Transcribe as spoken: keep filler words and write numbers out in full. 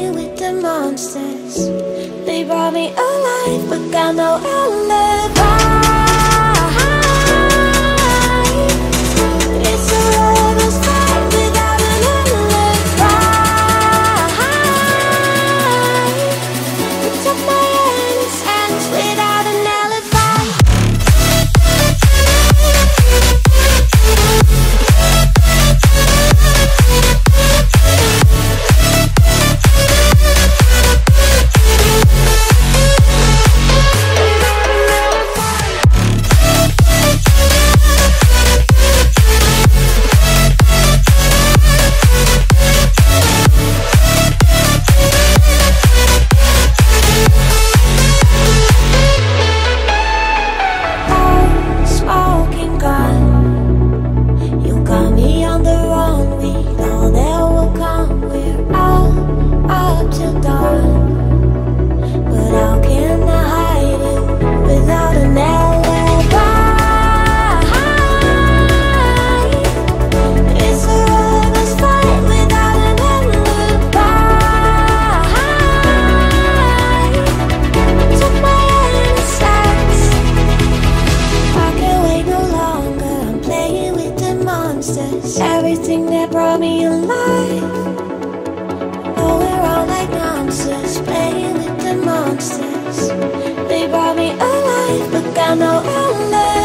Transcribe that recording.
me with the monsters. They brought me alive, but got no alibi. Everything that brought me alive, oh, we're all like monsters, playing with the monsters. They brought me alive, but got no alibi.